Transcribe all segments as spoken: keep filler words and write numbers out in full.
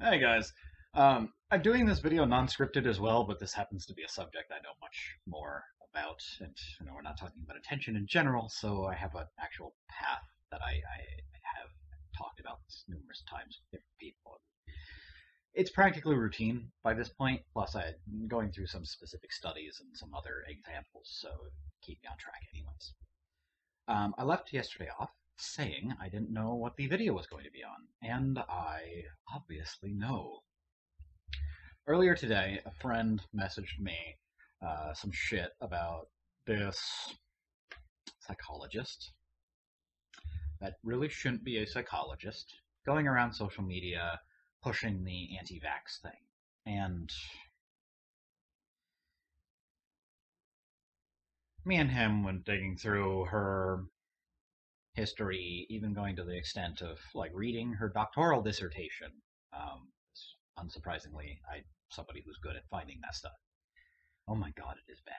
Hey guys, um, I'm doing this video non-scripted as well, but this happens to be a subject I know much more about, and you know, we're not talking about attention in general, so I have an actual path that I, I have talked about this numerous times with different people. It's practically routine by this point, plus I'm going through some specific studies and some other examples, so keep me on track anyways. Um, I left yesterday off saying I didn't know what the video was going to be on, and I obviously know. Earlier today, a friend messaged me uh, some shit about this psychologist that really shouldn't be a psychologist going around social media pushing the anti-vax thing. And me and him, when digging through her history, even going to the extent of like reading her doctoral dissertation, um, unsurprisingly, I'm somebody who's good at finding that stuff. Oh my god, it is bad.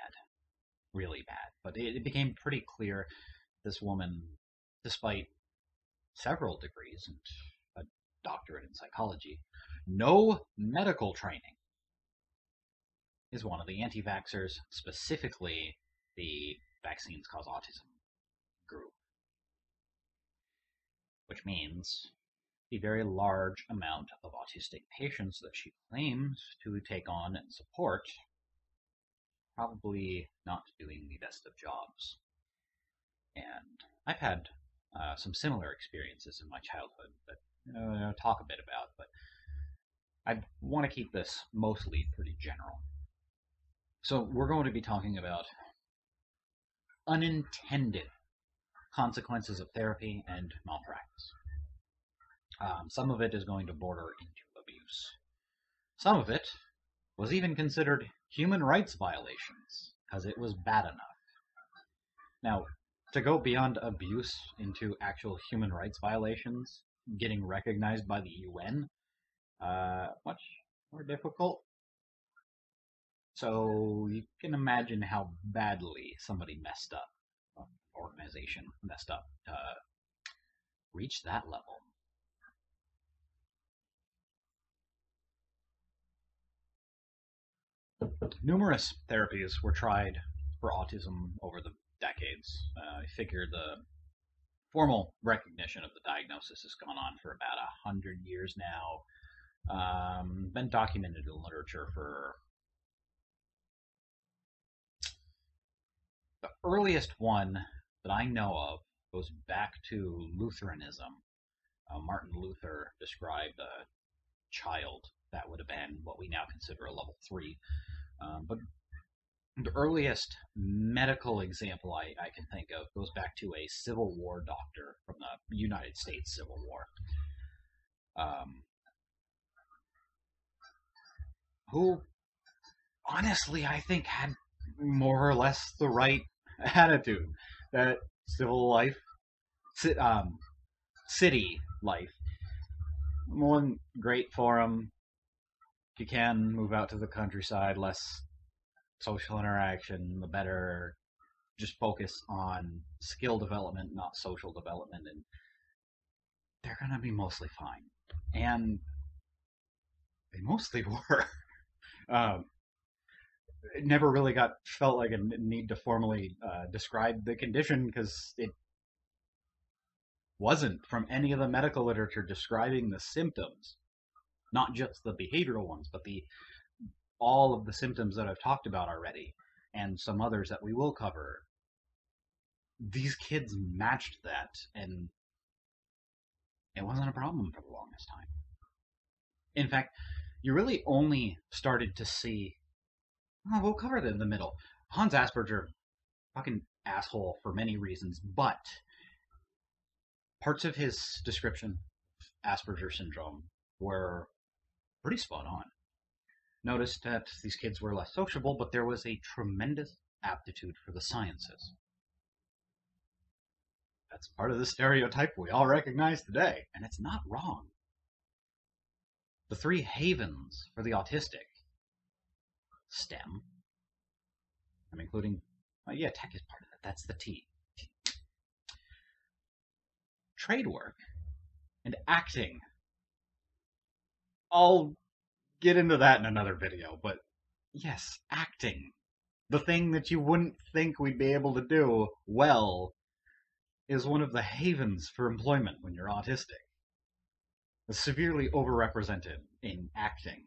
Really bad. But it, it became pretty clear this woman, despite several degrees and a doctorate in psychology, no medical training, is one of the anti-vaxxers, specifically the Vaccines Cause Autism group. Which means the very large amount of autistic patients that she claims to take on and support, probably not doing the best of jobs. And I've had uh, some similar experiences in my childhood that uh, I'll talk a bit about, but I want to keep this mostly pretty general. So we're going to be talking about unintended consequences of therapy and malpractice. Um, some of it is going to border into abuse. Some of it was even considered human rights violations because it was bad enough. Now, to go beyond abuse into actual human rights violations, getting recognized by the U N, uh, much more difficult. So you can imagine how badly somebody messed up. Organization messed up to reach that level. Numerous therapies were tried for autism over the decades. Uh, I figure the formal recognition of the diagnosis has gone on for about a hundred years now. Um, been documented in literature for the earliest one that I know of goes back to Lutheranism. Uh, Martin Luther described a child that would have been what we now consider a level three. Um, but the earliest medical example I, I can think of goes back to a Civil War doctor from the United States Civil War, um, who honestly I think had more or less the right attitude. That civil life, um, city life, one great for him. You can move out to the countryside, less social interaction, the better. Just focus on skill development, not social development, and they're going to be mostly fine. And they mostly were. um, It never really got felt like a need to formally uh, describe the condition because it wasn't from any of the medical literature describing the symptoms, not just the behavioral ones, but the all of the symptoms that I've talked about already and some others that we will cover. These kids matched that, and it wasn't a problem for the longest time. In fact, you really only started to see. Oh, we'll cover it in the middle. Hans Asperger, fucking asshole for many reasons, but parts of his description of Asperger's syndrome were pretty spot on. Noticed that these kids were less sociable, but there was a tremendous aptitude for the sciences. That's part of the stereotype we all recognize today, and it's not wrong. The three havens for the autistic. STEM. I'm including, oh yeah, tech is part of that. That's the T. Trade work and acting. I'll get into that in another video, but yes, acting. The thing that you wouldn't think we'd be able to do well is one of the havens for employment when you're autistic. It's severely overrepresented in acting.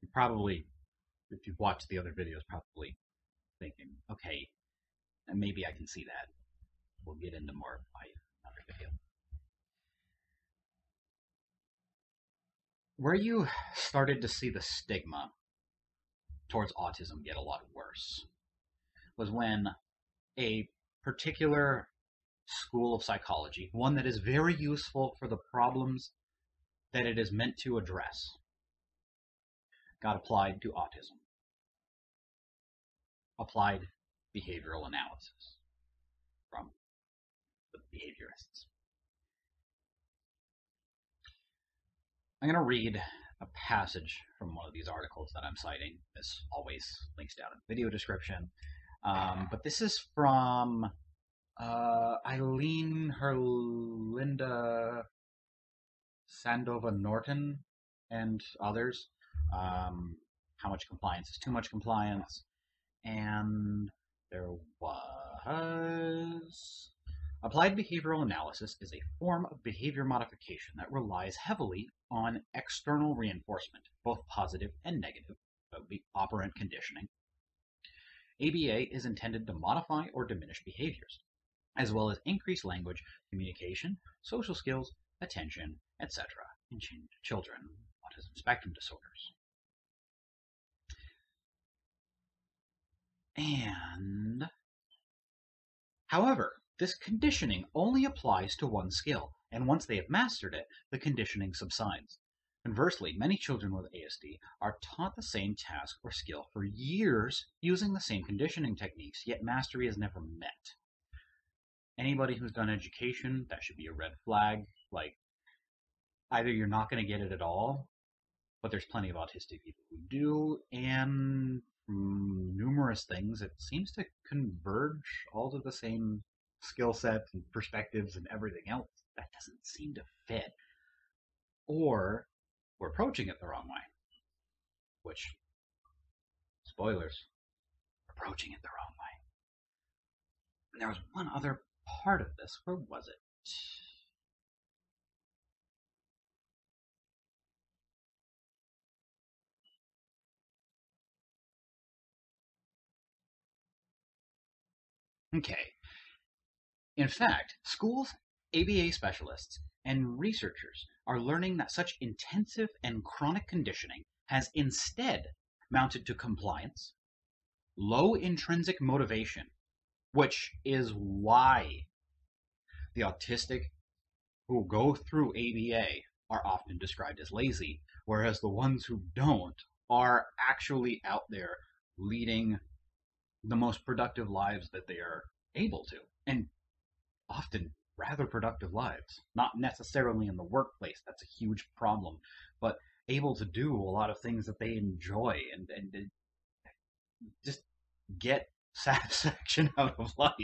You probably, if you've watched the other videos, probably thinking, okay, and maybe I can see that. We'll get into more of my another video. Where you started to see the stigma towards autism get a lot worse was when a particular school of psychology, one that is very useful for the problems that it is meant to address, got applied to autism. Applied Behavioral Analysis from the behaviorists. I'm going to read a passage from one of these articles that I'm citing. This always links down in the video description. Um, but this is from uh, Eileen Hurlburt-Sandoval Norton and others. Um, how much compliance is too much compliance? And there was... Applied behavioral analysis is a form of behavior modification that relies heavily on external reinforcement, both positive and negative, of the operant conditioning. A B A is intended to modify or diminish behaviors, as well as increase language, communication, social skills, attention, et cetera, in children with autism spectrum disorders. And, however, this conditioning only applies to one skill, and once they have mastered it, the conditioning subsides. Conversely, many children with A S D are taught the same task or skill for years using the same conditioning techniques, yet mastery is never met. Anybody who's done education, that should be a red flag. Like, either you're not going to get it at all, but there's plenty of autistic people who do, and from numerous things, it seems to converge all to the same skill sets and perspectives and everything else. That doesn't seem to fit. Or we're approaching it the wrong way, which, spoilers, approaching it the wrong way. And there was one other part of this. Where was it? Okay. In fact, schools, A B A specialists, and researchers are learning that such intensive and chronic conditioning has instead mounted to compliance, low intrinsic motivation, which is why the autistic who go through A B A are often described as lazy, whereas the ones who don't are actually out there leading the most productive lives that they are able to, and often rather productive lives. Not necessarily in the workplace, that's a huge problem, but able to do a lot of things that they enjoy and, and, and just get satisfaction out of life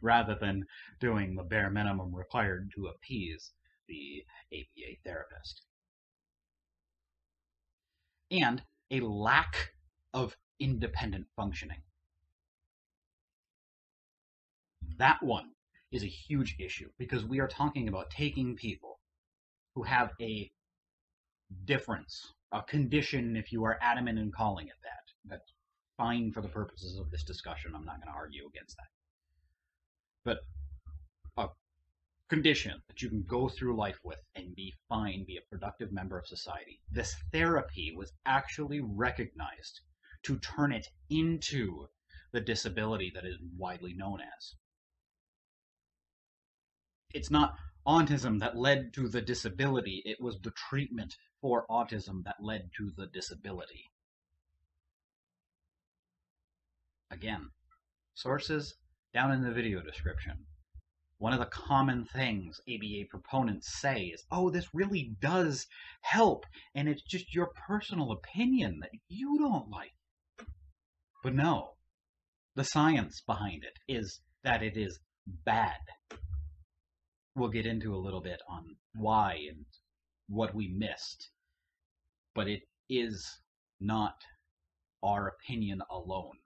rather than doing the bare minimum required to appease the A B A therapist. And a lack of independent functioning. That one is a huge issue, because we are talking about taking people who have a difference, a condition, if you are adamant in calling it that. That's fine for the purposes of this discussion. I'm not going to argue against that. But a condition that you can go through life with and be fine, be a productive member of society. This therapy was actually recognized to turn it into the disability that is widely known as. It's not autism that led to the disability, it was the treatment for autism that led to the disability. Again, sources down in the video description. One of the common things A B A proponents say is, oh, this really does help, and it's just your personal opinion that you don't like. But no, the science behind it is that it is bad. We'll get into a little bit on why and what we missed, but it is not our opinion alone.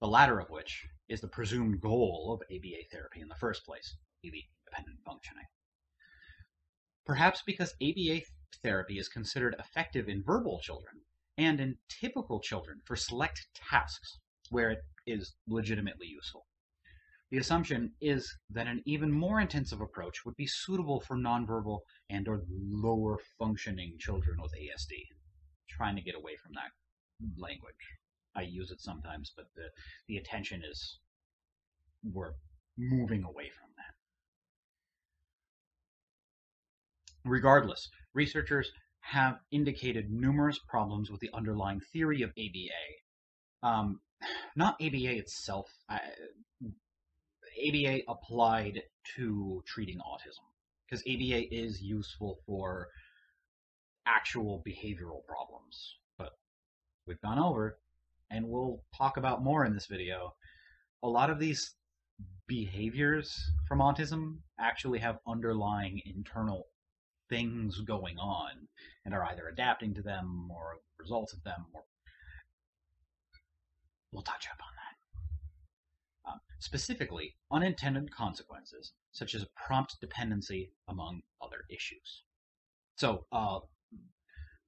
The latter of which is the presumed goal of A B A therapy in the first place, A B A dependent functioning. Perhaps because A B A therapy is considered effective in verbal children and in typical children for select tasks where it is legitimately useful. The assumption is that an even more intensive approach would be suitable for nonverbal and or lower functioning children with A S D. I'm trying to get away from that language. I use it sometimes, but the, the attention is, we're moving away from that. Regardless, researchers have indicated numerous problems with the underlying theory of A B A. Um, not A B A itself, I, A B A applied to treating autism, because A B A is useful for actual behavioral problems. But we've gone over, and we'll talk about more in this video, a lot of these behaviors from autism actually have underlying internal things going on and are either adapting to them or results of them. Or... we'll touch up on that. Um, specifically, unintended consequences, such as prompt dependency, among other issues. So, uh,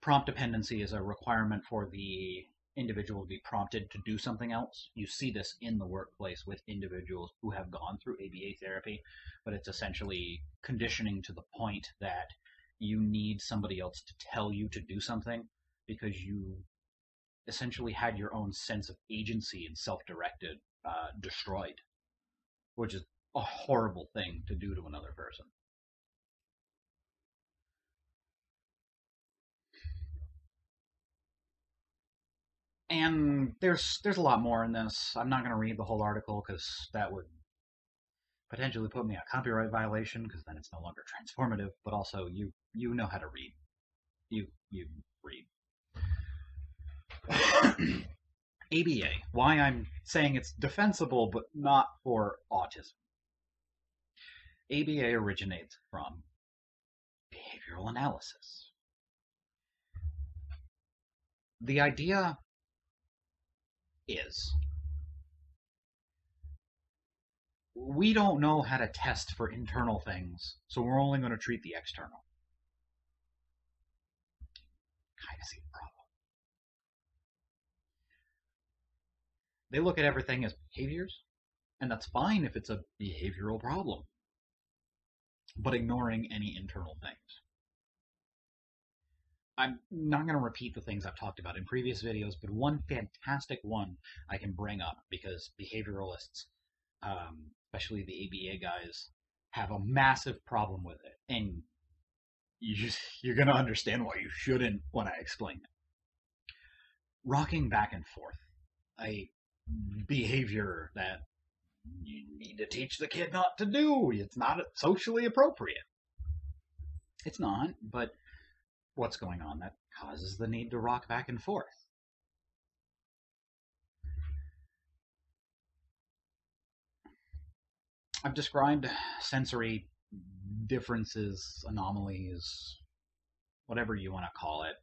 prompt dependency is a requirement for the individual to be prompted to do something else. You see this in the workplace with individuals who have gone through A B A therapy, but it's essentially conditioning to the point that you need somebody else to tell you to do something because you essentially had your own sense of agency and self-directed uh, destroyed, which is a horrible thing to do to another person. And there's there's a lot more in this. I'm not going to read the whole article because that would potentially put me in a copyright violation, because then it's no longer transformative. But also, you you know how to read. You you read. A B A. Why I'm saying it's defensible, but not for autism. A B A originates from behavioral analysis. The idea is we don't know how to test for internal things, so we're only going to treat the external. Kind of see the problem. They look at everything as behaviors, and that's fine if it's a behavioral problem, but ignoring any internal things. I'm not going to repeat the things I've talked about in previous videos, but one fantastic one I can bring up, because behavioralists, um, especially the A B A guys, have a massive problem with it. And you just, you're going to understand why you shouldn't when I explain it. Rocking back and forth, a behavior that you need to teach the kid not to do. It's not socially appropriate. It's not, but... what's going on that causes the need to rock back and forth? I've described sensory differences, anomalies, whatever you want to call it.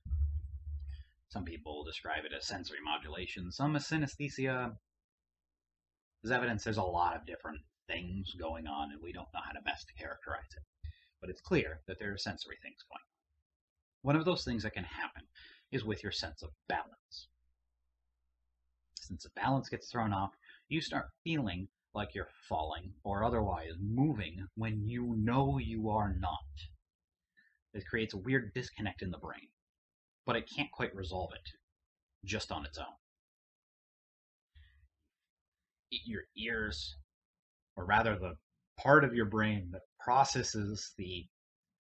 Some people describe it as sensory modulation, some as synesthesia. As evidence, there's a lot of different things going on, and we don't know how to best characterize it. But it's clear that there are sensory things going on. One of those things that can happen is with your sense of balance. Since the balance gets thrown off, you start feeling like you're falling or otherwise moving when you know you are not. It creates a weird disconnect in the brain, but it can't quite resolve it just on its own. Your ears, or rather the part of your brain that processes the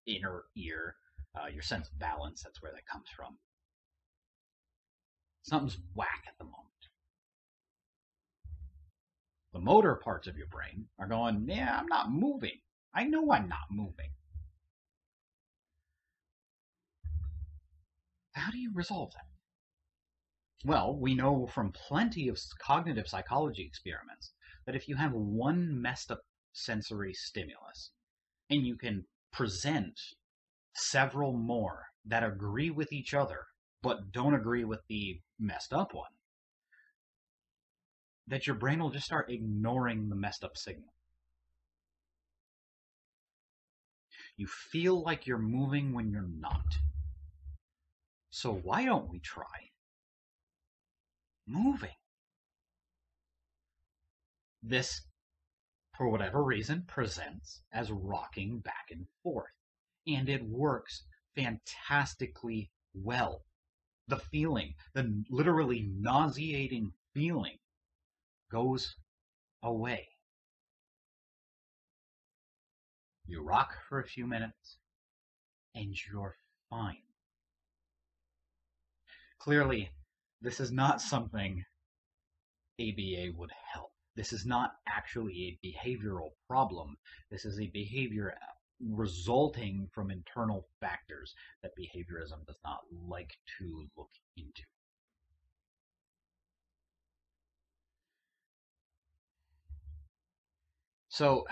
inner ear, Uh, your sense of balance, that's where that comes from. Something's whack at the moment. The motor parts of your brain are going, yeah, I'm not moving. I know I'm not moving. How do you resolve that? Well, we know from plenty of cognitive psychology experiments that if you have one messed up sensory stimulus. And you can present several more that agree with each other, but don't agree with the messed up one, that your brain will just start ignoring the messed up signal. You feel like you're moving when you're not. So why don't we try moving? This, for whatever reason, presents as rocking back and forth, and it works fantastically well. The feeling, the literally nauseating feeling, goes away. You rock for a few minutes, and you're fine. Clearly, this is not something A B A would help. This is not actually a behavioral problem. This is a behavior resulting from internal factors that behaviorism does not like to look into. So,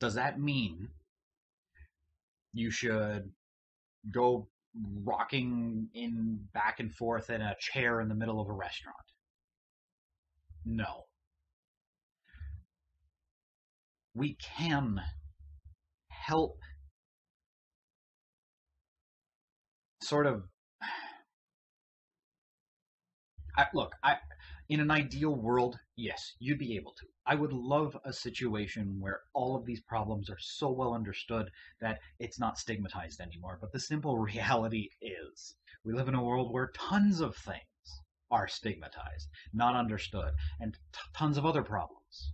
does that mean you should go rocking in back and forth in a chair in the middle of a restaurant? No. We can help sort of I, look, I in an ideal world, yes, you'd be able to. I would love a situation where all of these problems are so well understood that it's not stigmatized anymore, but the simple reality is we live in a world where tons of things are stigmatized, not understood, and t- tons of other problems.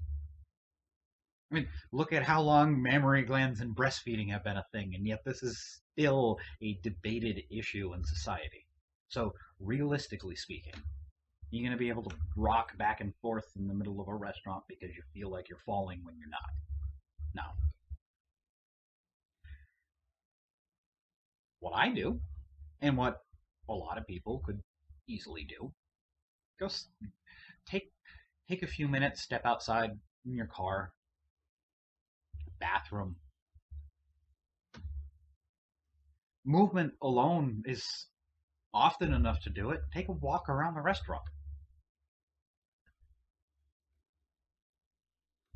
I mean, look at how long mammary glands and breastfeeding have been a thing, and yet this is still a debated issue in society. So, realistically speaking, you're going to be able to rock back and forth in the middle of a restaurant because you feel like you're falling when you're not. No. What I do, and what a lot of people could easily do, go take, take a few minutes, step outside in your car, bathroom. Movement alone is often enough to do it. Take a walk around the restaurant.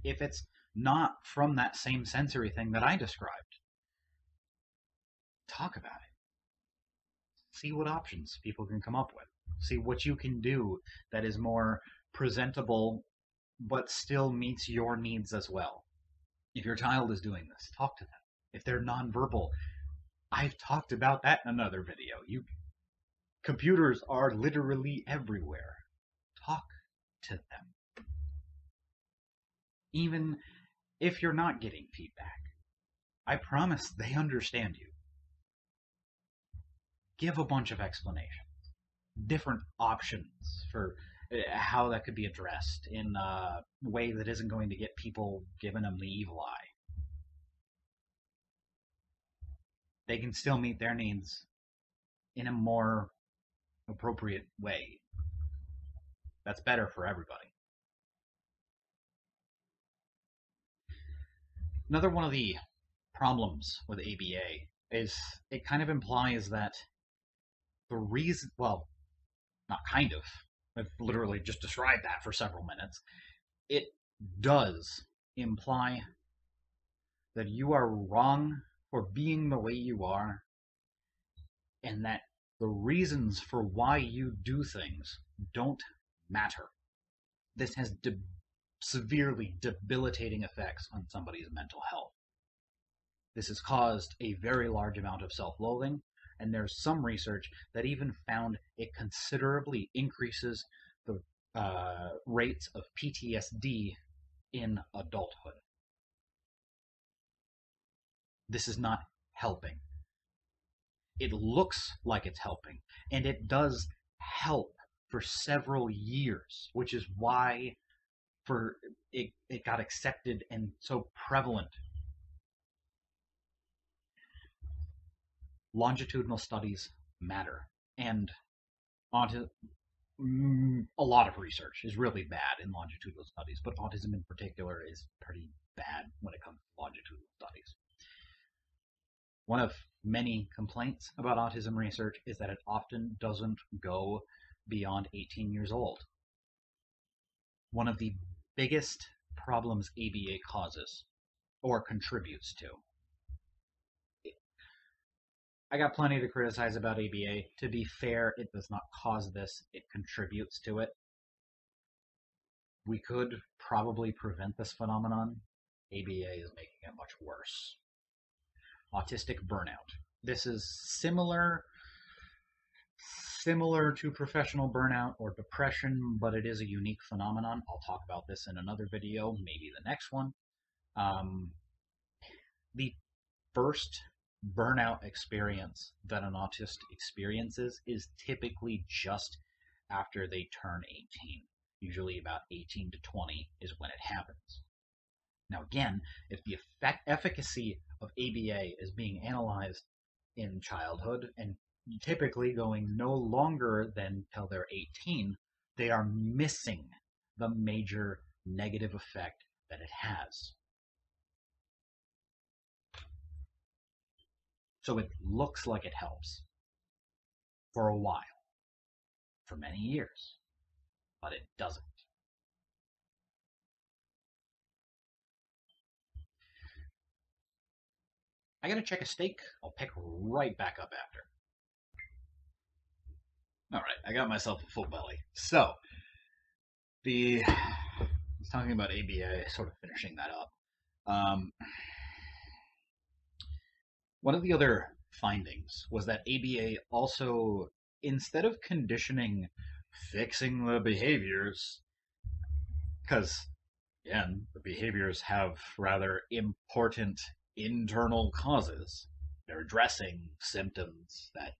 If it's not from that same sensory thing that I described, talk about it. See what options people can come up with. See what you can do that is more presentable but still meets your needs as well. If your child is doing this, talk to them. If they're nonverbal, I've talked about that in another video. You, computers are literally everywhere. Talk to them. Even if you're not getting feedback, I promise they understand you. Give a bunch of explanations, different options for how that could be addressed in a way that isn't going to get people giving them the evil eye. They can still meet their needs in a more appropriate way. That's better for everybody. Another one of the problems with A B A is it kind of implies that the reason, well, not kind of, I've literally just described that for several minutes, it does imply that you are wrong for being the way you are, and that the reasons for why you do things don't matter. This has de- severely debilitating effects on somebody's mental health. This has caused a very large amount of self-loathing, and there's some research that even found it considerably increases the uh, rates of P T S D in adulthood. This is not helping. It looks like it's helping, and it does help for several years, which is why for it, it got accepted and so prevalent. Longitudinal studies matter, and auti- a lot of research is really bad in longitudinal studies, but autism in particular is pretty bad when it comes to longitudinal studies. One of many complaints about autism research is that it often doesn't go beyond eighteen years old. One of the biggest problems A B A causes or contributes to. I got plenty to criticize about A B A. To be fair, it does not cause this. It contributes to it. We could probably prevent this phenomenon. A B A is making it much worse. Autistic burnout. This is similar, similar to professional burnout or depression, but it is a unique phenomenon. I'll talk about this in another video, maybe the next one. Um, the first burnout experience that an autist experiences is typically just after they turn eighteen. Usually about eighteen to twenty is when it happens. Now again, if the effect, efficacy of A B A is being analyzed in childhood and typically going no longer than till they're eighteen, they are missing the major negative effect that it has. So it looks like it helps for a while, for many years, but it doesn't. I gotta check a steak. I'll pick right back up after. All right, I got myself a full belly. So, the I was talking about A B A, sort of finishing that up. Um, One of the other findings was that A B A also, instead of conditioning fixing the behaviors, because, again, the behaviors have rather important internal causes. They're addressing symptoms that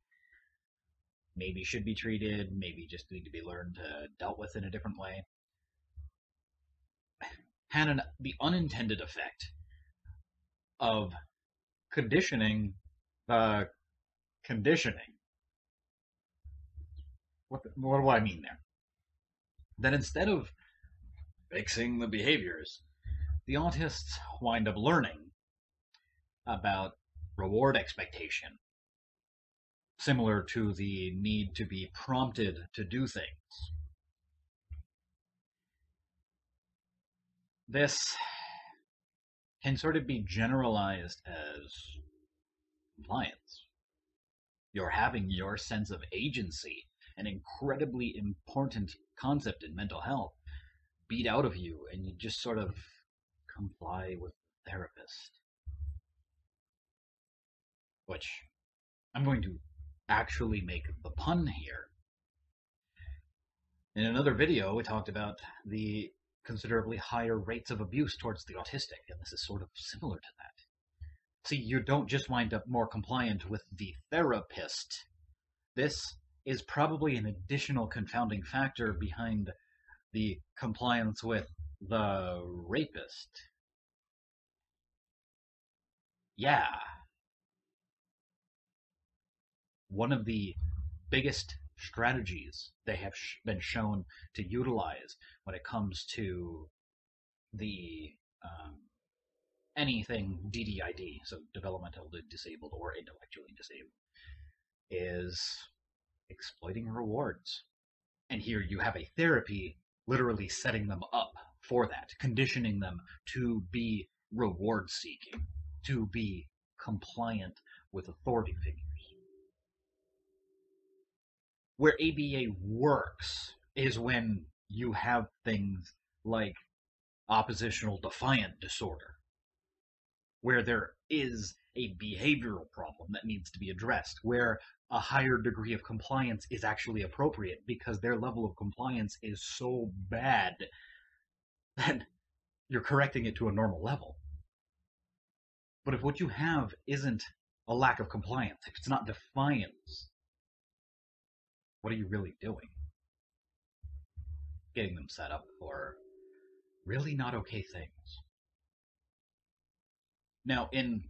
maybe should be treated, maybe just need to be learned, uh, dealt with in a different way. Had an, the unintended effect of conditioning the conditioning. What, the, what do I mean there? That instead of fixing the behaviors, the autists wind up learning about reward expectation, similar to the need to be prompted to do things. This can sort of be generalized as compliance. You're having your sense of agency, an incredibly important concept in mental health, beat out of you, and you just sort of comply with the therapist. Which, I'm going to actually make the pun here. In another video, we talked about the considerably higher rates of abuse towards the autistic, and this is sort of similar to that. See, you don't just wind up more compliant with the therapist. This is probably an additional confounding factor behind the compliance with the rapist. Yeah. One of the biggest strategies they have sh been shown to utilize when it comes to the um, anything D D I D, so developmentally disabled or intellectually disabled, is exploiting rewards. And here you have a therapy literally setting them up for that, conditioning them to be reward seeking, to be compliant with authority figures. Where A B A works is when you have things like oppositional defiant disorder, where there is a behavioral problem that needs to be addressed, where a higher degree of compliance is actually appropriate because their level of compliance is so bad that you're correcting it to a normal level. But if what you have isn't a lack of compliance, if it's not defiance, what are you really doing? Getting them set up for really not okay things. Now, in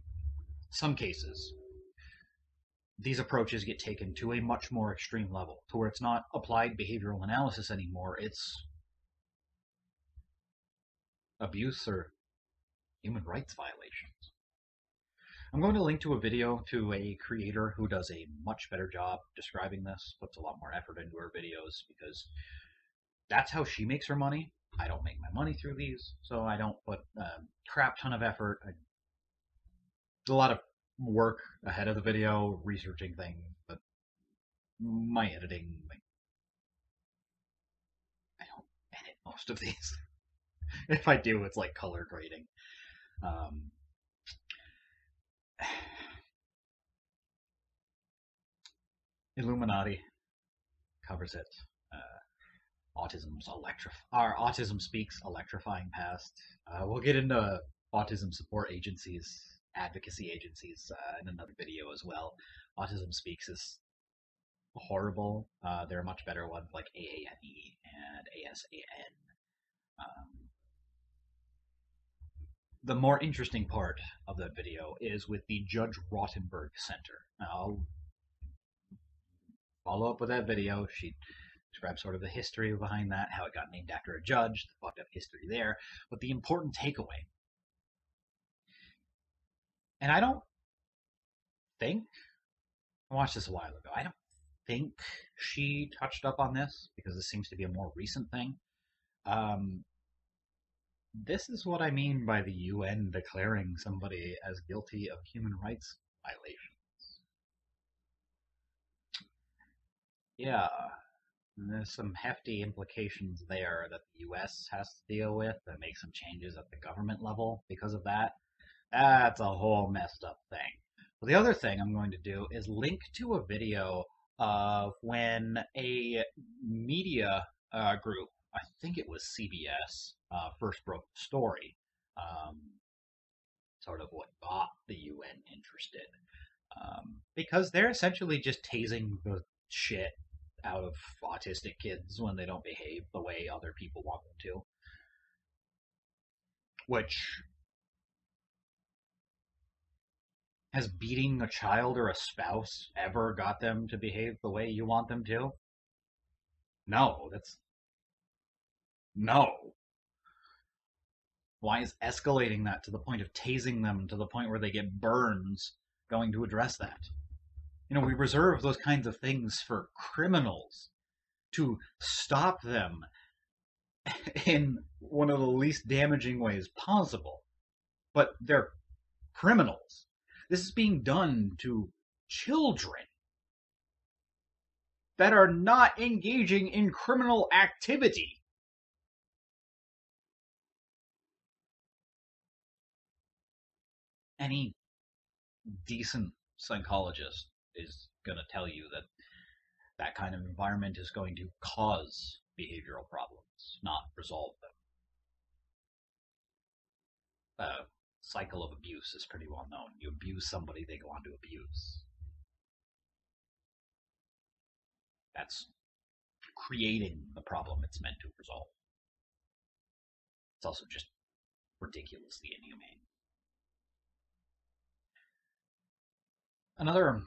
some cases, these approaches get taken to a much more extreme level, to where it's not applied behavioral analysis anymore, it's abuse or human rights violations. I'm going to link to a video to a creator who does a much better job describing this, puts a lot more effort into her videos, because that's how she makes her money. I don't make my money through these, so I don't put a crap ton of effort. I do a lot of work ahead of the video, researching things, but my editing, like, I don't edit most of these. If I do, it's like color grading. Um, Illuminati covers it. Uh, autism's electri- our Autism Speaks, electrifying past. Uh, we'll get into autism support agencies, advocacy agencies uh, in another video as well. Autism Speaks is horrible. Uh, there are much better ones like A A N E and A S A N. Um, The more interesting part of that video is with the Judge Rottenberg Center. Now, I'll follow up with that video. She describes sort of the history behind that, how it got named after a judge, the fucked up history there. But the important takeaway, and I don't think, I watched this a while ago, I don't think she touched up on this, because this seems to be a more recent thing. Um... This is what I mean by the U N declaring somebody as guilty of human rights violations. Yeah, there's some hefty implications there that the U S has to deal with and make some changes at the government level because of that. That's a whole messed up thing. But the other thing I'm going to do is link to a video of when a media uh, group, I think it was C B S, uh, first broke the story, um, sort of what got the U N interested, um, because they're essentially just tasing the shit out of autistic kids when they don't behave the way other people want them to, which, has beating a child or a spouse ever got them to behave the way you want them to? No, that's No. Why is escalating that to the point of tasing them to the point where they get burns going to address that? You know, we reserve those kinds of things for criminals to stop them in one of the least damaging ways possible. But they're criminals. This is being done to children that are not engaging in criminal activity. Any decent psychologist is going to tell you that that kind of environment is going to cause behavioral problems, not resolve them. The cycle of abuse is pretty well known. You abuse somebody, they go on to abuse. That's creating the problem it's meant to resolve. It's also just ridiculously inhumane. Another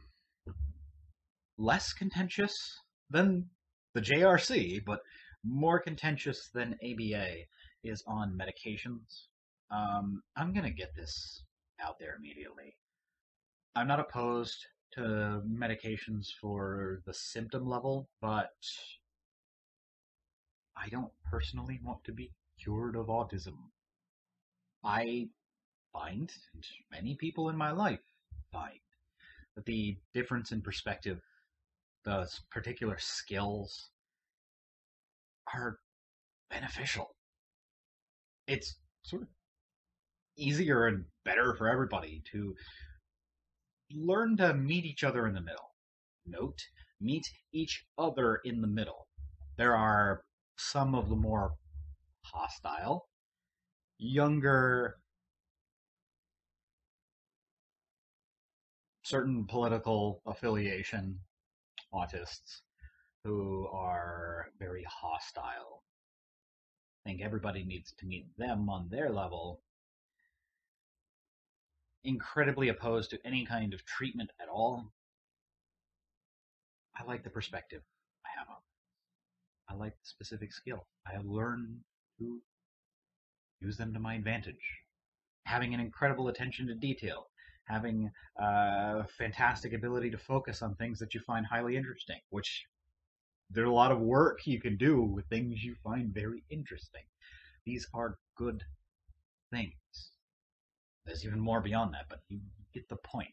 less contentious than the J R C, but more contentious than A B A, is on medications. Um, I'm going to get this out there immediately. I'm not opposed to medications for the symptom level, but I don't personally want to be cured of autism. I find, and many people in my life find, but the difference in perspective, the particular skills, are beneficial. It's sort of easier and better for everybody to learn to meet each other in the middle. Note, meet each other in the middle. There are some of the more hostile, younger, certain political affiliation autists who are very hostile. I think everybody needs to meet them on their level. Incredibly opposed to any kind of treatment at all. I like the perspective I have on them. I like the specific skill. I have learned to use them to my advantage. Having an incredible attention to detail, having a uh, fantastic ability to focus on things that you find highly interesting, which there are a lot of work you can do with things you find very interesting. These are good things. There's even more beyond that, but you get the point.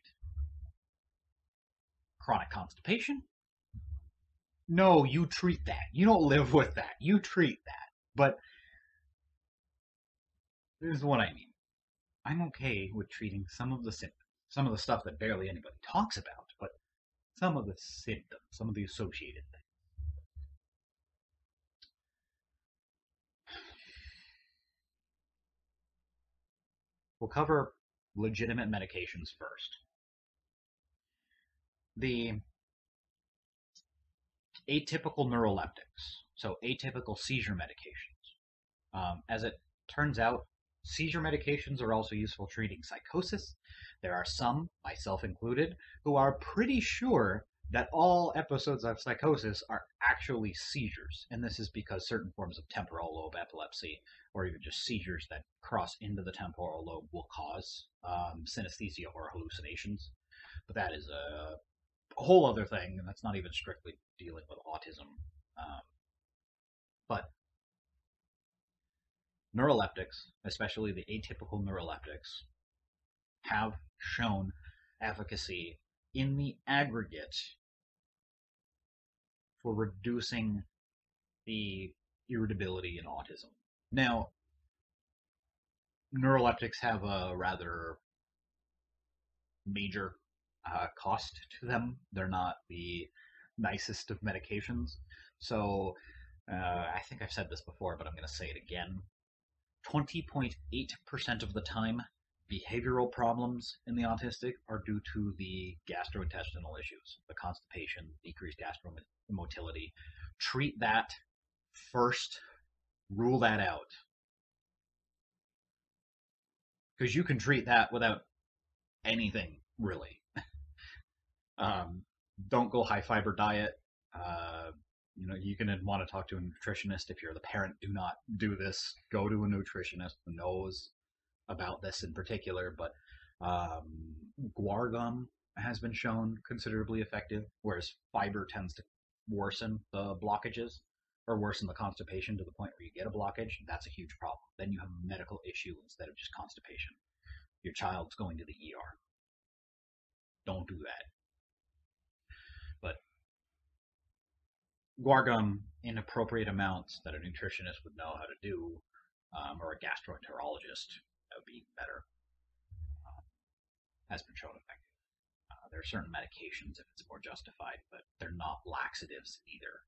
Chronic constipation? No, you treat that. You don't live with that. You treat that. But this is what I mean. I'm okay with treating some of the symptoms, some of the stuff that barely anybody talks about, but some of the symptoms, some of the associated things. We'll cover legitimate medications first. The atypical neuroleptics, so atypical seizure medications. Um, as it turns out, seizure medications are also useful treating psychosis. There are some, myself included, who are pretty sure that all episodes of psychosis are actually seizures, and this is because certain forms of temporal lobe epilepsy, or even just seizures that cross into the temporal lobe, will cause um, synesthesia or hallucinations. But that is a whole other thing, and that's not even strictly dealing with autism. Um, but neuroleptics, especially the atypical neuroleptics, have shown efficacy in the aggregate for reducing the irritability in autism. Now, neuroleptics have a rather major uh, cost to them. They're not the nicest of medications. So, uh, I think I've said this before, but I'm going to say it again. twenty point eight percent of the time, behavioral problems in the autistic are due to the gastrointestinal issues, the constipation, decreased gastromotility. Treat that first, rule that out. Because you can treat that without anything, really. um, don't go high fiber diet. Uh, you know, you can want to talk to a nutritionist if you're the parent. Do not do this. Go to a nutritionist who knows about this in particular, but um, guar gum has been shown considerably effective, whereas fiber tends to worsen the blockages, or worsen the constipation to the point where you get a blockage. That's a huge problem. Then you have a medical issue instead of just constipation. Your child's going to the E R. Don't do that. But guar gum in appropriate amounts that a nutritionist would know how to do, um, or a gastroenterologist, that would be better, uh, has been shown effective. Uh, there are certain medications if it's more justified, but they're not laxatives either.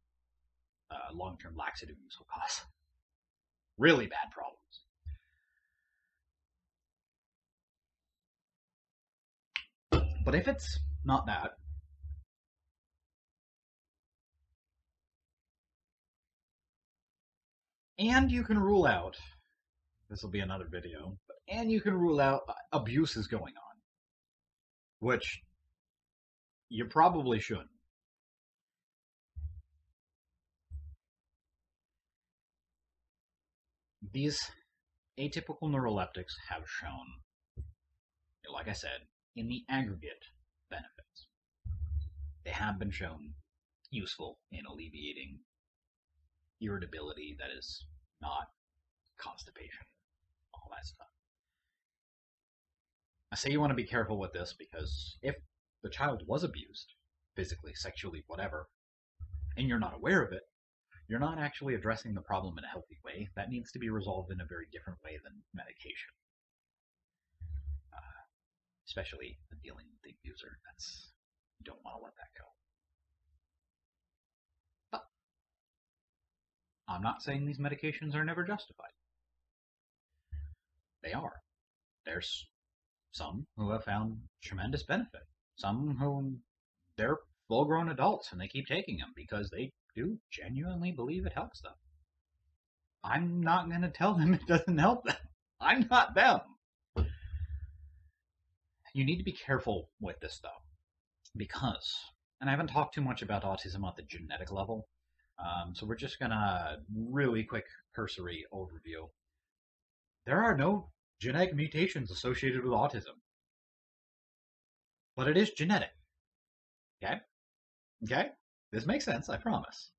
Uh, long-term laxative use will cause really bad problems. But if it's not that, and you can rule out, this will be another video, but, and you can rule out abuse is going on, which you probably shouldn't. These atypical neuroleptics have shown, like I said, in the aggregate benefits. They have been shown useful in alleviating irritability that is not constipation. All that stuff. I say you want to be careful with this because if the child was abused, physically, sexually, whatever, and you're not aware of it, you're not actually addressing the problem in a healthy way. That needs to be resolved in a very different way than medication. Uh, especially the dealing with the abuser. That's, you don't want to let that go. But I'm not saying these medications are never justified. They are. There's some who have found tremendous benefit. Some who, they're full-grown adults and they keep taking them because they do genuinely believe it helps them. I'm not going to tell them it doesn't help them. I'm not them. You need to be careful with this, though, because and I haven't talked too much about autism at the genetic level, um, so we're just going to really quick cursory overview. There are no genetic mutations associated with autism, but it is genetic. Okay? Okay? This makes sense, I promise.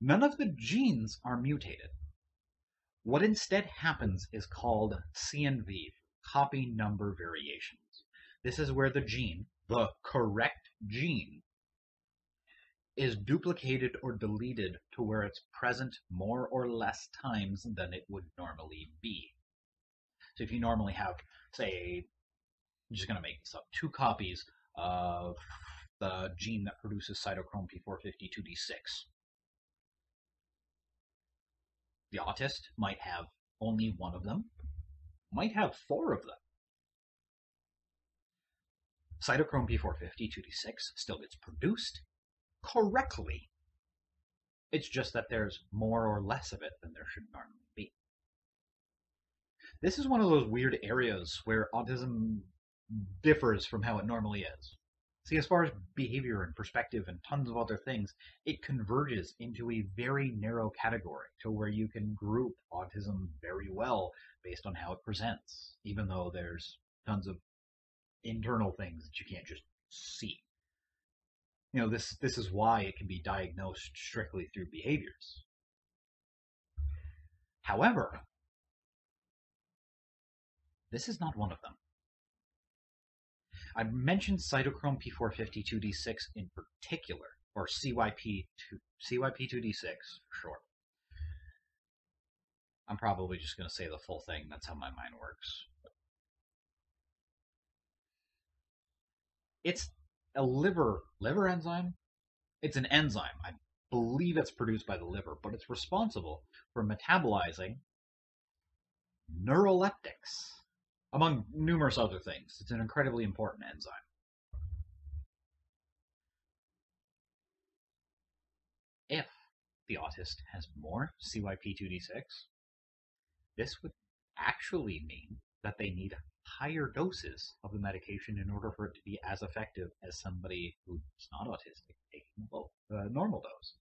None of the genes are mutated. What instead happens is called C N V, copy number variations. This is where the gene, the correct gene, is duplicated or deleted to where it's present more or less times than it would normally be. So if you normally have, say, I'm just going to make this up, two copies of the gene that produces cytochrome P four fifty two D six. The autist might have only one of them, might have four of them. Cytochrome P four fifty two D six still gets produced correctly. It's just that there's more or less of it than there should normally be. This is one of those weird areas where autism differs from how it normally is. See, as far as behavior and perspective and tons of other things, it converges into a very narrow category to where you can group autism very well based on how it presents, even though there's tons of internal things that you can't just see. You know, this, this is why it can be diagnosed strictly through behaviors. However, this is not one of them. I've mentioned cytochrome P four fifty two D six in particular, or C Y P two D six for short. I'm probably just going to say the full thing. That's how my mind works. It's a liver liver enzyme. It's an enzyme. I believe it's produced by the liver, but it's responsible for metabolizing neuroleptics, among numerous other things. It's an incredibly important enzyme. If the autist has more C Y P two D six, this would actually mean that they need higher doses of the medication in order for it to be as effective as somebody who's not autistic taking both the normal dose.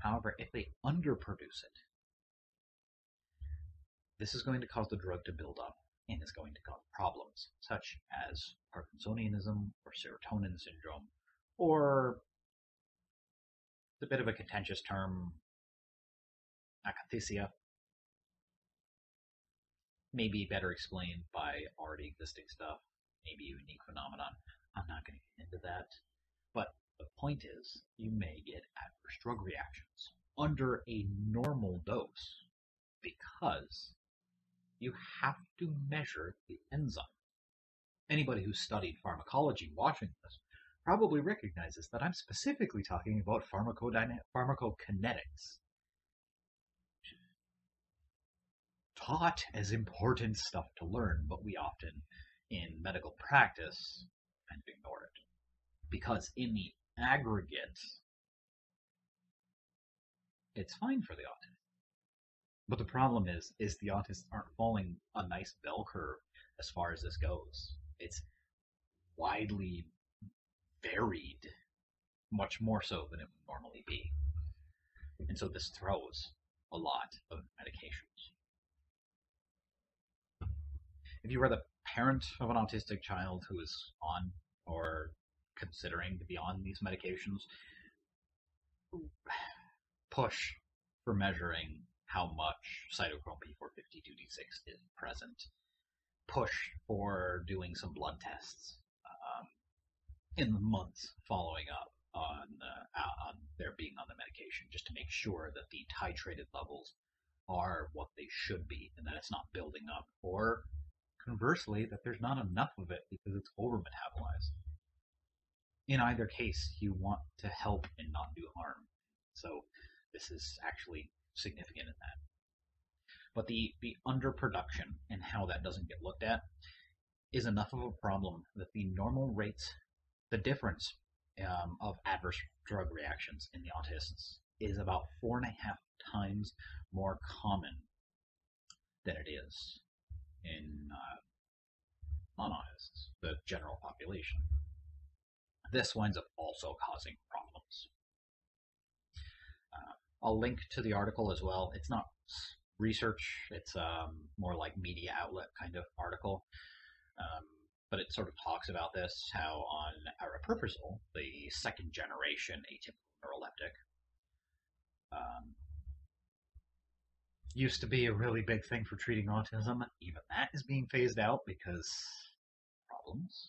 However, if they underproduce it, this is going to cause the drug to build up, and is going to cause problems such as Parkinsonianism or serotonin syndrome, or it's a bit of a contentious term, akathisia, maybe better explained by already existing stuff, maybe unique phenomenon. I'm not going to get into that, but the point is you may get adverse drug reactions under a normal dose because you have to measure the enzyme. Anybody who's studied pharmacology watching this probably recognizes that I'm specifically talking about pharmacokinetics, taught as important stuff to learn, but we often, in medical practice, kind of ignore it. Because in the aggregate, it's fine for the autism. But the problem is, is the autists aren't following a nice bell curve as far as this goes. It's widely varied, much more so than it would normally be. And so this throws a lot of medications. If you are the parent of an autistic child who is on or considering to be on these medications, push for measuring how much cytochrome P four fifty two D six is present. Push for doing some blood tests um, in the months following up on, uh, on their being on the medication, just to make sure that the titrated levels are what they should be and that it's not building up, or conversely, that there's not enough of it because it's over-metabolized. In either case, you want to help and not do harm. So this is actually significant in that. But the, the underproduction and how that doesn't get looked at is enough of a problem that the normal rates, the difference um, of adverse drug reactions in the autists is about four and a half times more common than it is in uh, non-autists, the general population. this winds up also causing problems. Uh, I'll link to the article as well. It's not research, it's um, more like media outlet kind of article. Um, but it sort of talks about this, how on aripiprazole, the second generation atypical neuroleptic, um, used to be a really big thing for treating autism. Even that is being phased out because problems,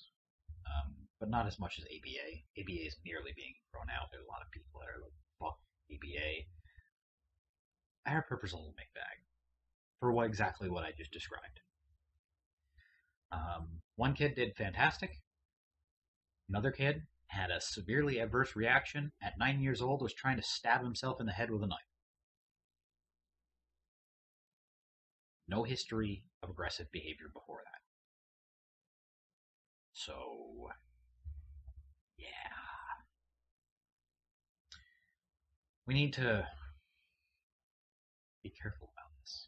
um, but not as much as A B A. A B A is nearly being thrown out. There's a lot of people that are like, fuck A B A. Aripiprazole make bag for what exactly what I just described. Um, one kid did fantastic. Another kid had a severely adverse reaction. At nine years old, was trying to stab himself in the head with a knife. No history of aggressive behavior before that. So, yeah. We need to be careful about this.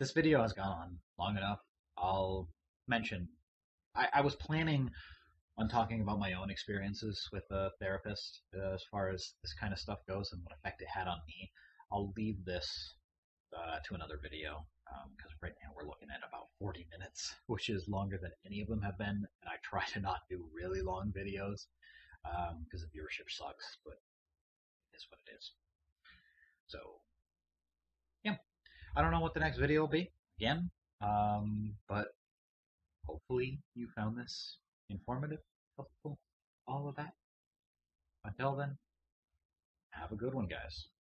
This video has gone on long enough. I'll mention, I, I was planning on talking about my own experiences with a therapist uh, as far as this kind of stuff goes and what effect it had on me. I'll leave this uh, to another video because um, right now we're looking at about forty minutes, which is longer than any of them have been, and I try to not do really long videos because um, the viewership sucks, but it is what it is. So, yeah. I don't know what the next video will be, again, um, but hopefully you found this informative, helpful, all of that. Until then, have a good one, guys.